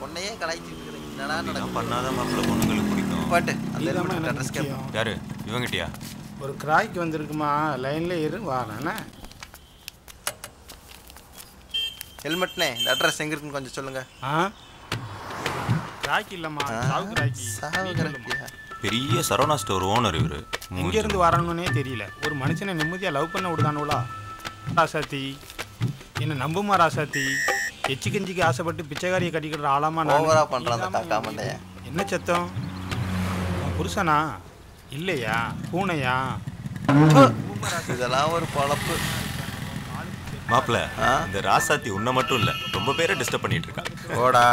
பொண்ணையே கலாய்ச்சிட்டு இருக்கீங்க. என்னடா நடக்குது? பண்ணாத மாப்ள பொண்ணுங்களுக்கு பிடிக்கும். பட் அந்த அட்ரஸ் கேப்ப. யாரு? இவங்கிட்டயா? ஒரு கிராய்க்கு வந்திருக்குமா? லைன்ல இரு வாறானே. ஹெல்மெட்னே இந்த அட்ரஸ் எங்க இருக்குன்னு கொஞ்சம் சொல்லுங்க. கிராய்க்கு இல்லமா? சாவு கிராய்க்கு. சாவு கிராய்க்கியா? பெரிய சரவணா ஸ்டோர் ஓனர் இவரு. எங்க இருந்து வரானோனே தெரியல. ஒரு மனுஷனை நிம்மதியா லவ் பண்ண விடுதானோலா ராசாத்தி. என்ன நம்புமா ராசாத்தி? எச்சி கஞ்சிக்கு ஆசைப்பட்டு பிச்சைக்காரியை கட்டிக்கிற ஆளாமா ஓவரா பண்றானே தாத்தா மண்டைய. என்ன சத்தம்? புருஷனா இல்லையா? பூனையா? இதெல்லாம் ஒரு பழப்பு மாப்ள. இந்த ராசாத்தி உன்ன மட்டும் இல்ல ரொம்ப பேரை டிஸ்டர்ப் பண்ணிட்டு இருக்கா. ஓடா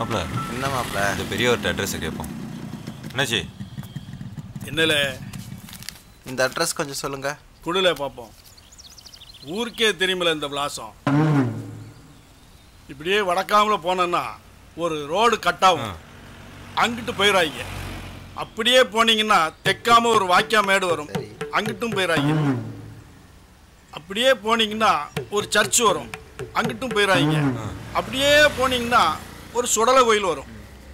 மாப்ள. என்ன மாப்ள? இந்த பெரிய ஒரு அட்ரஸ் கேட்போம். என்னாச்சு? என்னல இந்த அட்ரஸ் கொஞ்சம் சொல்லுங்க. குடுல பார்ப்போம். ஊருக்கே தெரியுமில்ல இந்த விலாசம். இப்படியே வடக்காமல போனேன்னா ஒரு ரோடு கட் ஆகும். அங்கிட்டு போயிடாங்க. அப்படியே போனீங்கன்னா தெக்காம ஒரு வாக்கியா மேடு வரும். அங்கிட்டும் போயிடாங்க. அப்படியே போனீங்கன்னா ஒரு சர்ச் வரும். அங்கிட்டும் போயிடாங்க. அப்படியே போனீங்கன்னா ஒரு சுடலை கோயில் வரும்.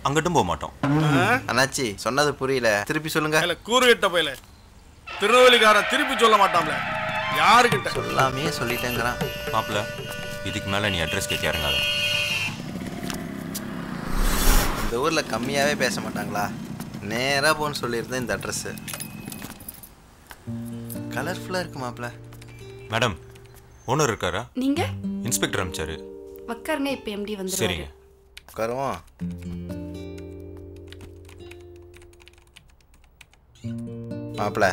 அங்கட்டும் போக மாட்டோம். அண்ணாச்சி சொன்னது புரியல, திருப்பி சொல்லுங்க. இல்ல கூறுகிட்ட போயில திருநெல்வேலிக்காரன் திருப்பி சொல்ல மாட்டான்ல. யாருக்கிட்ட சொல்லாமே சொல்லிட்டேங்கிறான் மாப்ள. இதுக்கு மேல நீ அட்ரஸ் கேட்க இறங்காத. இந்த ஊர்ல கம்மியாவே பேச மாட்டாங்களா? நேரா போன்னு சொல்லியிருந்தேன். இந்த அட்ரஸ் கலர்ஃபுல்லா இருக்கு மாப்ள. மேடம் ஓனர் இருக்காரா? நீங்க இன்ஸ்பெக்டர் அமிச்சாரு வக்காருங்க. இப்ப எம்டி வந்துருவாரு. சரிங்க உட்காருவோம். மாப்பிள்ள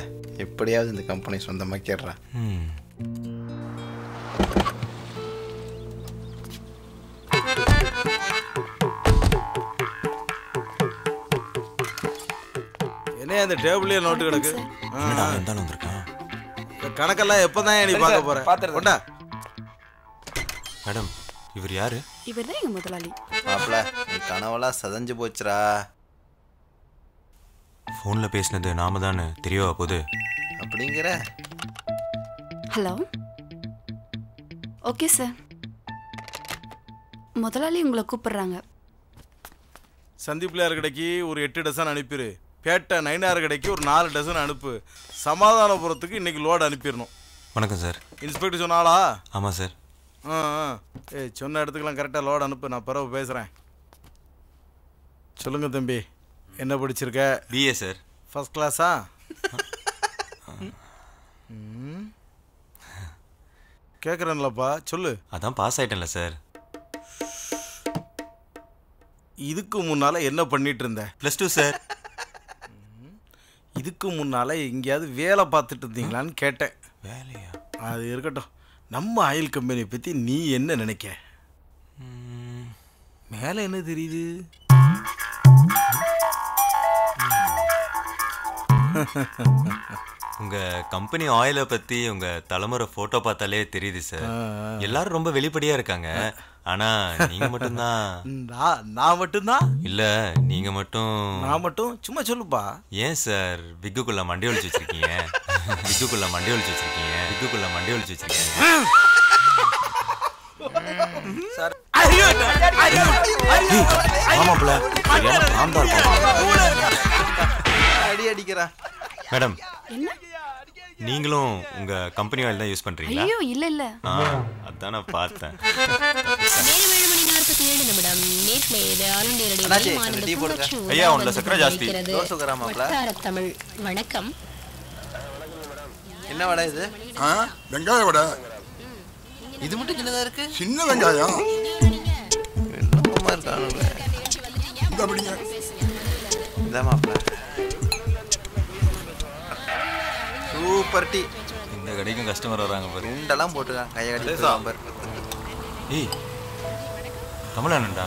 எப்படியாவது இந்த கம்பெனி சொந்தமாக கேட்குறேன். என்ன அந்த டேபிள்லேயே நோட்டு கிடக்கு? இருந்தாலும் வந்திருக்கேன். கணக்கெல்லாம் எப்போ தான் நீ பார்க்க போகிறேன்? பார்த்துருக்கா மேடம். இவர் யாரு? இவர் தான் எங்க முதலாளி மாப்ள. கனவெல்லாம் சதஞ்சு போச்சுரா. போன்ல பேசினது நாம தானே தெரியவா போது அப்படிங்கிற. ஹலோ ஓகே சார், முதலாளி உங்களை கூப்பிடுறாங்க. சந்தீப்லையார் கடைக்கு ஒரு 8 டசன் அனுப்பிடு. பேட்டை நைனார் கடைக்கு ஒரு 4 டசன் அனுப்பு. சமாதானபுரத்துக்கு இன்னைக்கு லோடு அனுப்பிடணும். வணக்கம் சார். இன்ஸ்பெக்டர் சொன்னாலா? ஆமாம் சார். சொன்ன இடத்துக்குலாம் கரெக்டாக லோடு அனுப்பு. நான் பிறகு பேசுகிறேன். சொல்லுங்கள் தம்பி, என்ன படிச்சிருக்க? BA sir. ஃபர்ஸ்ட் கிளாஸா? கேட்குறேன்லப்பா சொல்லு. அதான் பாஸ் ஆகிட்டேன்ல சார். இதுக்கு முன்னால் என்ன பண்ணிட்டு இருந்தேன்? +2 சார். இதுக்கு முன்னால் எங்கேயாவது வேலை பார்த்துட்டு இருந்தீங்களான்னு கேட்டேன். வேலையா? அது இருக்கட்டும். நம்ம ஆயில் கம்பெனியை பற்றி நீ என்ன நினைக்க? மேலே என்ன தெரியுது? உங்கள் கம்பெனி ஆயிலை பற்றி உங்கள் தலைமுறை ஃபோட்டோ பார்த்தாலே தெரியுது சார். எல்லாரும் ரொம்ப வெளிப்படையாக இருக்காங்க. ஆனால் நீங்கள் மட்டும்தான். நான் மட்டும்தான்? இல்லை நீங்கள் மட்டும். நான் மட்டும்? சும்மா சொல்லுப்பா. ஏன் சார் விக்குக்குள்ளே மண்டி ஒழிச்சு வச்சுருக்கீங்க? விக்குக்குள்ள மண்டி ஒழிச்சு வச்சிருக்கீங்க. விக்குக்குள்ள மண்டி ஒழிச்சு வச்சிருக்கீங்க. மேடம் நீங்களும் உங்க கம்பெனி ஆயில் தான் யூஸ் பண்றீங்களா? ஐயோ இல்ல இல்ல. அதான் நான் பார்த்தேன். ஐயா உள்ள சக்கரை ஜாஸ்தி. தமிழ் வணக்கம். என்ன வடை இது? வெங்காய வடை. இது மட்டும் சின்னதா இருக்கு. சின்ன வெங்காயம். Super tea. இந்த கடைக்கும் கஸ்டமர் வராங்க பாரு. ரெண்டெல்லாம் போட்டுக்கான் கையை கட்டி சாம்பார். ஏய் தமிழானண்டா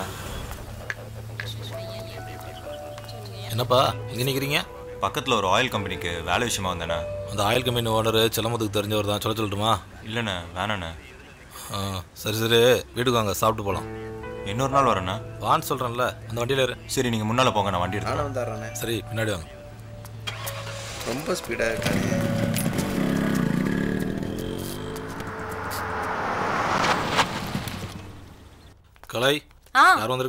என்னப்பா இங்கே நிற்கிறீங்க? பக்கத்தில் ஒரு ஆயில் கம்பெனிக்கு வேலை விஷயமா வந்தேண்ணா. அந்த ஆயில் கம்பெனி ஓனர் செல்லமதுக்கு தெரிஞ்சவர் தான். சொல்ல சொல்லட்டுமா? இல்லைண்ணே வேணாண்ணே. சரி சரி வீட்டுக்கு வாங்க சாப்பிட்டு போகலாம். இன்னொரு நாள் வரேண்ணா. வான்னு சொல்கிறேன்ல அந்த வண்டியில். சரி நீங்கள் முன்னால் போங்க நான் வண்டி எடுத்து வந்துடுறேண்ணே. சரி பின்னாடி வாங்க. ரொம்ப ஸ்பீடாக இருக்காங்க. கலை यार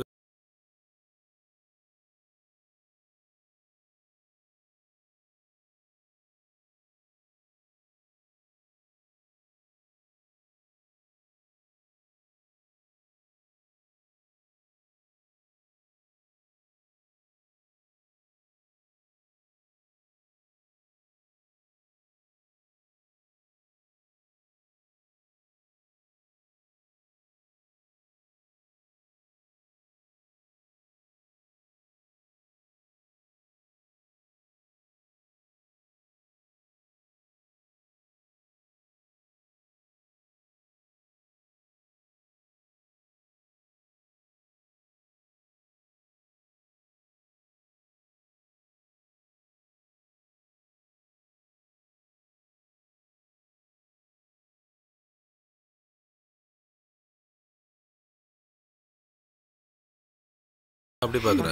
அப்படி பார்க்கற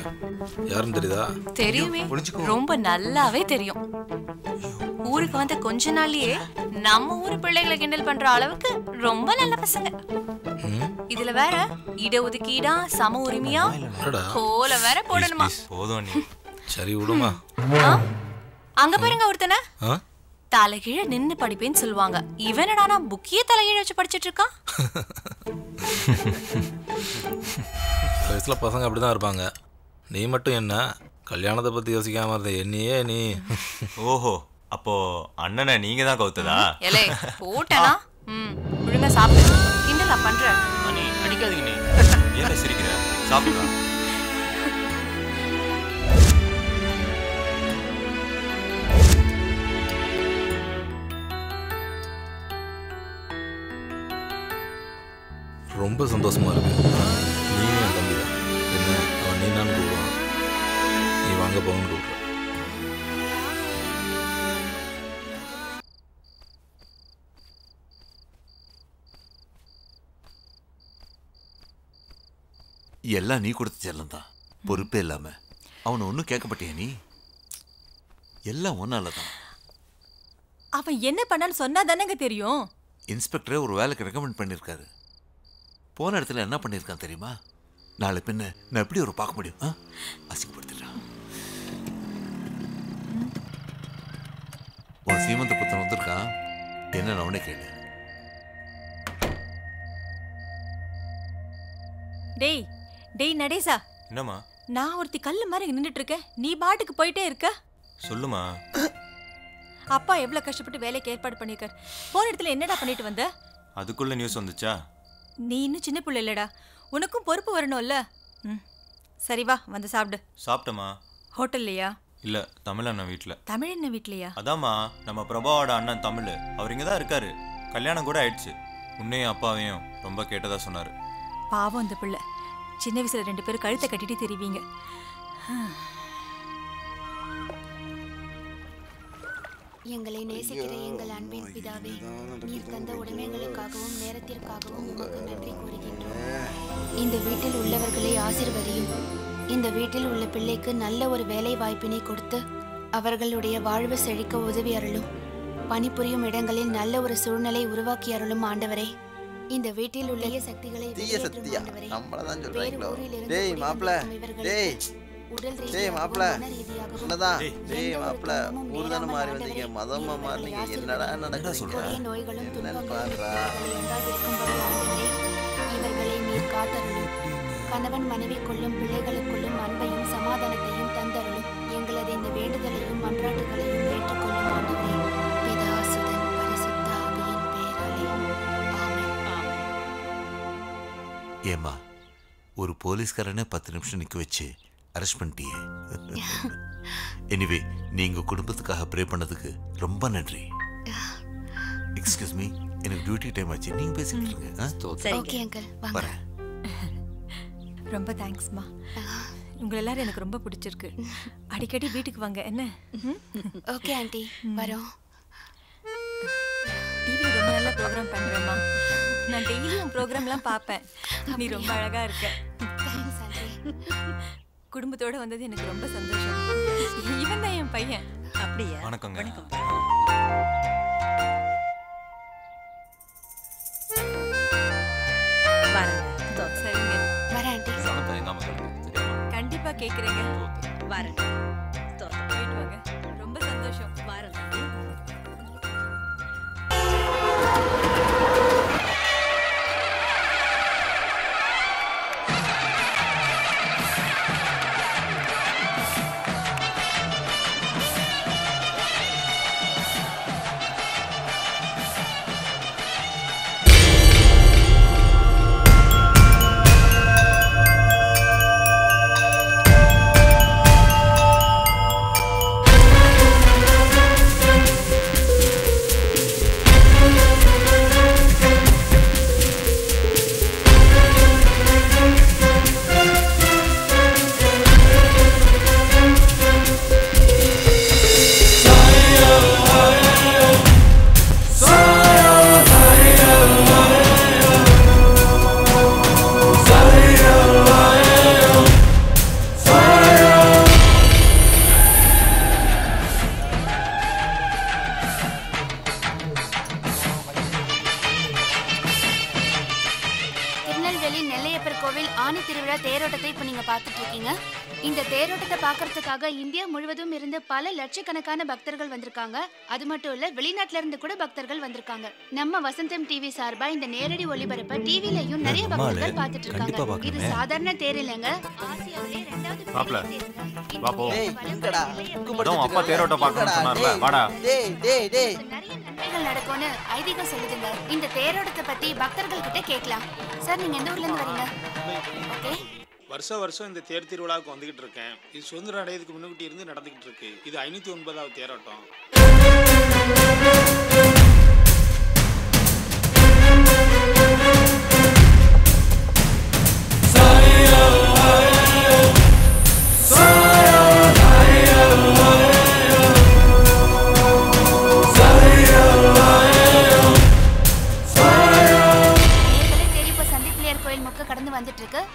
யாரும் தெரியுதா தெரியுமே ரொம்ப நல்லாவே தெரியும் ஊருக்கு வந்த கொஞ்ச நாள்லயே நம்ம ஊர் பிள்ளைகளை கிண்டல் பண்ற அளவுக்கு ரொம்ப நல்ல பசங்க இதுல வேற இட ஒதுக்கீடா சம உரிமையா கோல வேற போடணுமா போதும் நீ சரி விடுமா அங்க பாருங்க ஒருத்தன தலைகீழ நின்னு படிப்பேன்னு சொல்வாங்க இவனடா நான் புக்கியே தலைகீழ வச்சு படிச்சிட்டு இருக்கான் பசங்க அப்படிதான் இருப்பாங்க நீ மட்டும் என்ன கல்யாணத்தை பத்தி யோசிக்காம இருந்த என்னையே நீ ஓஹோ அப்போ அண்ணனை நீங்க தான் கவுத்ததா ஏலே போட்டனா விழுங்க சாப்பிடு கிண்டலா பண்ற அண்ணி அடிக்காதீங்க நீ ஏன் சிரிக்கிற சாப்பிடுடா ரொம்ப சந்தோஷமா இருக்கு எல்லாம் நீ கொடுத்த செல்லம் தான் பொறுப்பே இல்லாம அவனை ஒன்னும் கேட்கப்பட்டிய நீ எல்லாம் ஒன்னாலதான் அவன் என்ன பண்ணான்னு சொன்னா தானேங்க தெரியும் இன்ஸ்பெக்டரே ஒரு வேலைக்கு ரெக்கமெண்ட் பண்ணியிருக்காரு போன இடத்துல என்ன பண்ணியிருக்கான் தெரியுமா நாளை பின்ன நான் எப்படி ஒரு பார்க்க முடியும் அசிங்கப்படுத்திடுறான் ஒரு சீமந்த புத்தன் வந்திருக்கான் என்ன நான் உடனே கேளு டேய் டேய் நடேசா என்னம்மா நான் ஒருத்தி கல்லு மாதிரி நின்றுட்டு இருக்கேன் நீ பாட்டுக்கு போயிட்டே இருக்க சொல்லுமா அப்பா எவ்வளோ கஷ்டப்பட்டு வேலைக்கு ஏற்பாடு பண்ணியிருக்கார் போன இடத்துல என்னடா பண்ணிட்டு வந்த அதுக்குள்ள நியூஸ் வந்துச்சா நீ இன்னும் சின்ன பிள்ளை இல்லடா உனக்கும் பொறுப்பு வரணும்ல ம் சரி வா வந்து சாப்பிடு சாப்பிட்டமா ஹோட்டல்லையா இல்ல தமிழண்ணன் வீட்ல தமிழண்ணன் வீட்லையா அதாம்மா நம்ம பிரபாவோட அண்ணன் தமிழ் அவர் இங்கதான் இருக்காரு கல்யாணம் கூட ஆயிடுச்சு உன்னையும் அப்பாவையும் ரொம்ப கேட்டதா சொன்னாரு பாவம் அந்த பிள்ளை சின்ன வயசுல ரெண்டு பேரும் கழுத்தை கட்டிட்டு தெரிவிங்க எங்களை நேசிக்கிற எங்கள் அன்பின் பிதாவே நீர் தந்த உடைமைகளுக்காகவும் நேரத்திற்காகவும் உமக்கு நன்றி கூறுகின்றோம் இந்த வீட்டில் உள்ளவர்களை ஆசீர்வதியும் இந்த வீட்டில் உள்ள பிள்ளைக்கு நல்ல ஒரு வேலை வாய்ப்பினை கொடுத்து அவர்களுடைய வாழ்வு செழிக்க உதவி அருளும் பணிபுரியும் இடங்களில் நல்ல ஒரு சூழ்நிலை உருவாக்கி அருளும் ஆண்டவரே இந்த வீட்டில் உள்ள சக்திகளை கணவன் மனைவி கொள்ளும் பிள்ளைகளுக்குள்ளும் அன்பையும் சமாதானத்தையும் தந்தருளும் எங்களது இந்த வேண்டுதலையும் மன்றாட்டுகளையும் ஏற்றுக்கொள்ளும் ஆண்டவரே பிதா சுதன் பரிசுத்த ஆவியின் பெயராலே ஆமென் ஆமென் ஏமா ஒரு போலீஸ்காரனை 10 நிமிஷம் நிக்க வச்சு அரெஸ்ட் பண்ணிட்டியே எனிவே நீங்க குடும்பத்துக்காக ப்ரே பண்ணதுக்கு ரொம்ப நன்றி எக்ஸ்கியூஸ் மீ எனக்கு டியூட்டி டைம் ஆச்சு நீங்க பேசிட்டு இருங்க ஓகே அங்கிள் வாங்க ரொம்ப தேங்க்ஸ்மா உங்களை எல்லாரும் எனக்கு ரொம்ப பிடிச்சிருக்கு அடிக்கடி வீட்டுக்கு வாங்க என்ன ஓகே ஆண்டி வரோம் டிவி ரொம்ப நல்ல ப்ரோக்ராம் பண்ணுறேம்மா நான் டெய்லியும் ப்ரோக்ராம்லாம் பார்ப்பேன் நீ ரொம்ப அழகாக இருக்க குடும்பத்தோடு வந்தது எனக்கு ரொம்ப சந்தோஷம் இவன் தான் என் பையன் அப்படியா வணக்கம் வணக்கம் Thank you. கேக்குறீங்க வரேன் தோத்து போயிட்டு வாங்க ரொம்ப சந்தோஷம் வரேன் பல லட்சக்கணக்கான பக்தர்கள் வந்திருக்காங்க. அது மட்டும் இல்ல வெளிநாட்டுல இருந்து கூட பக்தர்கள் வந்திருக்காங்க. நம்ம வசந்தம் டிவி சார்பா இந்த நேரடி ஒளிபரப்ப டிவிலயும் நிறைய பக்தர்கள் பார்த்துட்டு இருக்காங்க. இது சாதாரண தேர் இல்லங்க. ஆசியாவிலே இரண்டாவது தேர். வா போ. என்னடா? நம்ம அப்பா தேரோட்ட பார்க்கணும் சொன்னார்ல. வாடா. டேய் டேய் டேய். நிறைய நன்மைகள் நடக்கும்னு ஐதீகம் சொல்லுதுங்க. இந்த தேரோட்டத்தை பத்தி பக்தர்கள் கிட்ட கேட்கலாம். சார் நீங்க எந்த ஊர்ல இருந்து வரீங்க? ஓகே. வருஷம் வருஷம் இந்த தேர் திருவிழாவுக்கு வந்துகிட்டு இருக்கேன். இது சுதந்திரம் அடையதுக்கு முன்னுக்கிட்டே இருந்து நடந்துகிட்டு இருக்கு. இது 509வது தேரோட்டம்.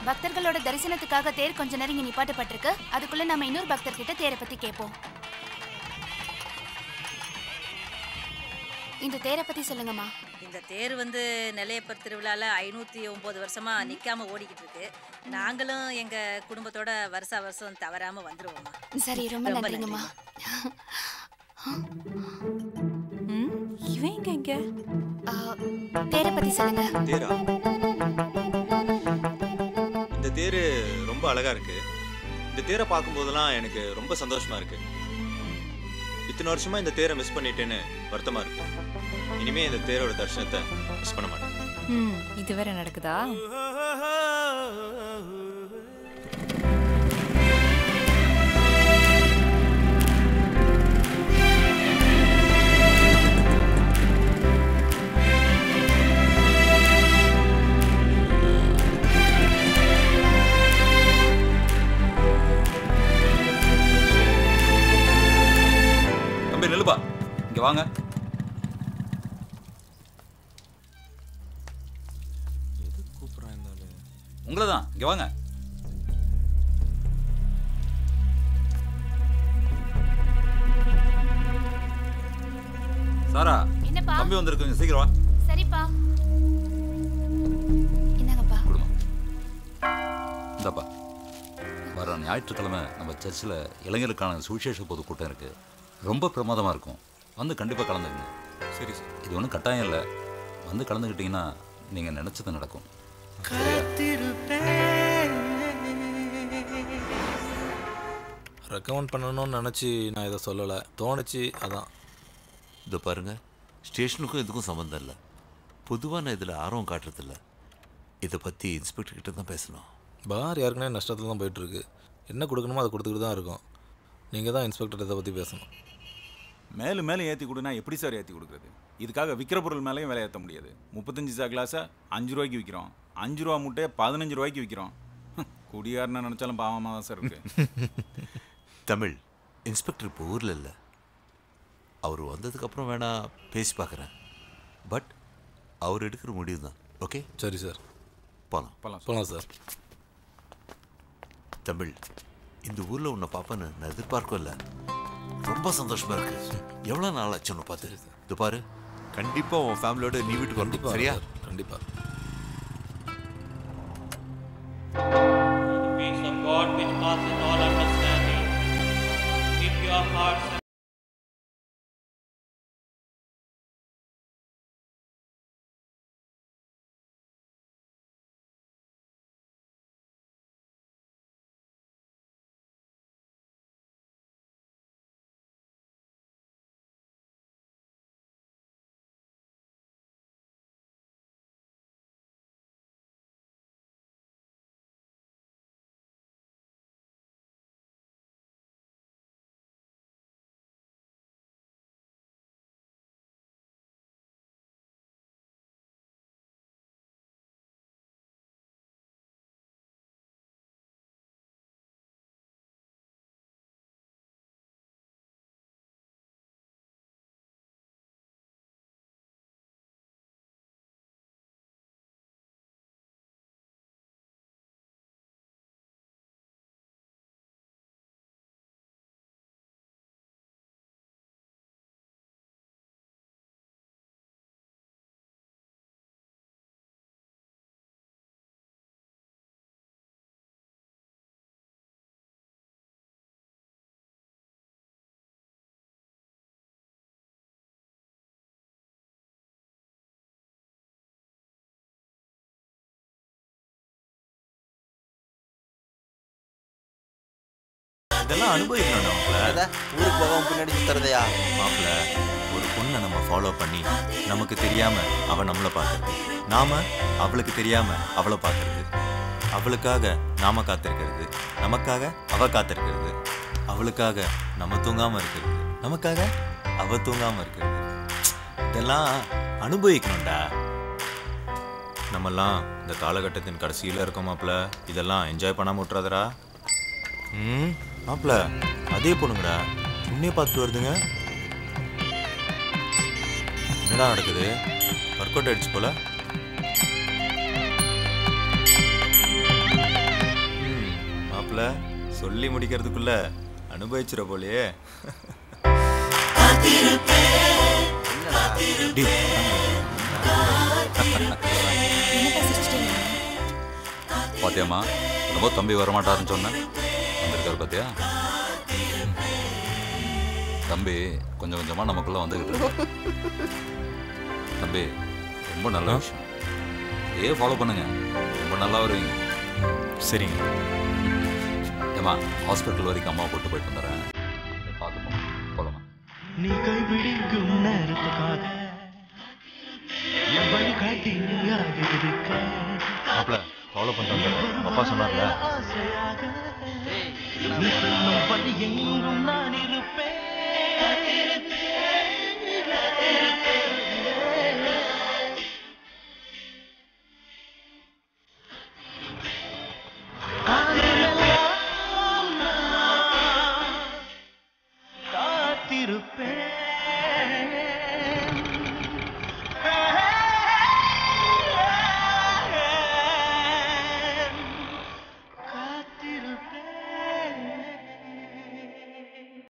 பக்தர்களோட தரிசனத்துக்காக தேர் கொஞ்ச நேரம் இங்க நிப்பாட்டப்பட்டிருக்கு. அதுக்குள்ள நாம இன்னொரு பக்தர் கிட்ட தேரை பத்தி கேட்போம். இந்த தேரை பத்தி சொல்லுங்கம்மா. இந்த தேர் வந்து நெல்லையப்பர் திருவிழால 509 வருஷமா நிக்காம ஓடிக்கிட்டு இருக்கு. நாங்களும் எங்க குடும்பத்தோட வருஷ வருஷம் தவறாம வந்துருவோம்மா. சரி ரொம்ப நன்றிங்கம்மா. இவன் எங்க தேரை பத்தி சொல்லுங்க. தேர் ரொம்ப அழகா இருக்கு. இந்த தேரை பார்க்கும்போதெல்லாம் எனக்கு ரொம்ப சந்தோஷமா இருக்கு. இத்தனை வருஷமா இந்த தேரை மிஸ் பண்ணிட்டேன்னு வருத்தமா இருக்கு. இனிமே இந்த தேரோட தரிசனத்தை மிஸ் பண்ண மாட்டேன். இது வேற நடக்குதா? நிலுபா இங்க வாங்க. எது கூப்றான் இந்தாலே? உங்களதான் இங்க வாங்க. சாரா என்னப்பா தம்பி வந்திருக்கீங்க, சீக்கிரம் வா. சரிப்பா. என்னங்கப்பா? குடுமா. இந்தப்பா வர ஞாயிற்றுக்கிழமை நம்ம சர்ச்சில் இளைஞருக்கான சுவிசேஷ பொதுக்கூட்டம் இருக்கு. ரொம்ப பிரமாதமாக இருக்கும். வந்து கண்டிப்பாக கலந்துக்குங்க. சரி சார். இது ஒன்றும் கட்டாயம் இல்லை. வந்து கலந்துக்கிட்டிங்கன்னா நீங்கள் நினச்சது நடக்கும். ரெக்கமெண்ட் பண்ணணும்னு நினச்சி நான் இதை சொல்லலை, தோணுச்சு அதான். இதை பாருங்கள், ஸ்டேஷனுக்கும் இதுக்கும் சம்மந்தம் இல்லை. பொதுவாக நான் இதில் ஆர்வம் காட்டுறதில்ல. இதை பற்றி இன்ஸ்பெக்டர்கிட்ட தான் பேசணும். பார் யாருக்குன்னா நஷ்டத்தில் தான் போயிட்டுருக்கு. என்ன கொடுக்கணுமோ அதை கொடுத்துக்கிட்டு தான் இருக்கும். நீங்கள் தான் இன்ஸ்பெக்டர் இதை பற்றி பேசணும். மேலும் மேலே ஏற்றி கொடுனா எப்படி சார் ஏற்றி கொடுக்குறது? இதுக்காக விற்கிற பொருள் மேலேயும் விலை ஏற்ற முடியாது. 35 கிளாஸை 5 ரூபாய்க்கு விற்கிறோம், 5 ரூபா மூட்டையை 15 ரூபாய்க்கு விற்கிறோம். குடியாருன்னு நினச்சாலும் பாவமாக தான் சார் இருக்குது. தமிழ் இன்ஸ்பெக்டர் இப்போ ஊரில் இல்லை. அவர் வந்ததுக்கப்புறம் வேணால் பேசி பார்க்குறேன். பட் அவர் எடுக்கிற முடிவு தான். ஓகே சரி சார். போகலாம் போகலாம் போகலாம் சார். தமிழ் இந்த ஊரில் உன்னை பார்ப்பேன்னு நான் எதிர்பார்க்கும் இல்லை. ரொம்ப சந்தோஷமாக இருக்கு. எவ்வளோ நாள் ஆச்சு ஒன்று பார்த்து? இது பாரு, கண்டிப்பாக உன் ஃபேமிலியோட நீ வீட்டுக்கு வந்து சரியா? கண்டிப்பாக. God which passeth all understanding. Keep your hearts. उठरा மாப்ள அதே பொண்ணுங்கடா இன்னே பாத்துட்டு வருதுங்க என்னடா நடக்குது வொர்க் அவுட் ஆயிடுச்சு போல மாப்ள சொல்லி முடிக்கிறதுக்குள்ள அனுபவிச்சுற போலயே அதிருப்பே அதிருப்பே பாத்தியம்மா நம்ம தம்பி வர மாட்டாருன்னு சொன்னேன் பாத்தியா தம்பி கொஞ்சம் கொஞ்சமா நமக்குள்ள வந்துகிட்டு இருக்கு தம்பி ரொம்ப நல்ல விஷயம் ஏ ஃபாலோ பண்ணுங்க ரொம்ப நல்லா வருவீங்க சரிங்க ஏமா ஹாஸ்பிடல் வரைக்கும் அம்மா கூட்டி போய் வந்துறேன் பாத்துப்போம் போலாம் நீ கை பிடிக்கும் நேரத்து காத்து என் வழி காட்டி நீயாக இருக்க அப்பள ஃபாலோ பண்றாங்க அப்பா சொன்னார்ல I'm not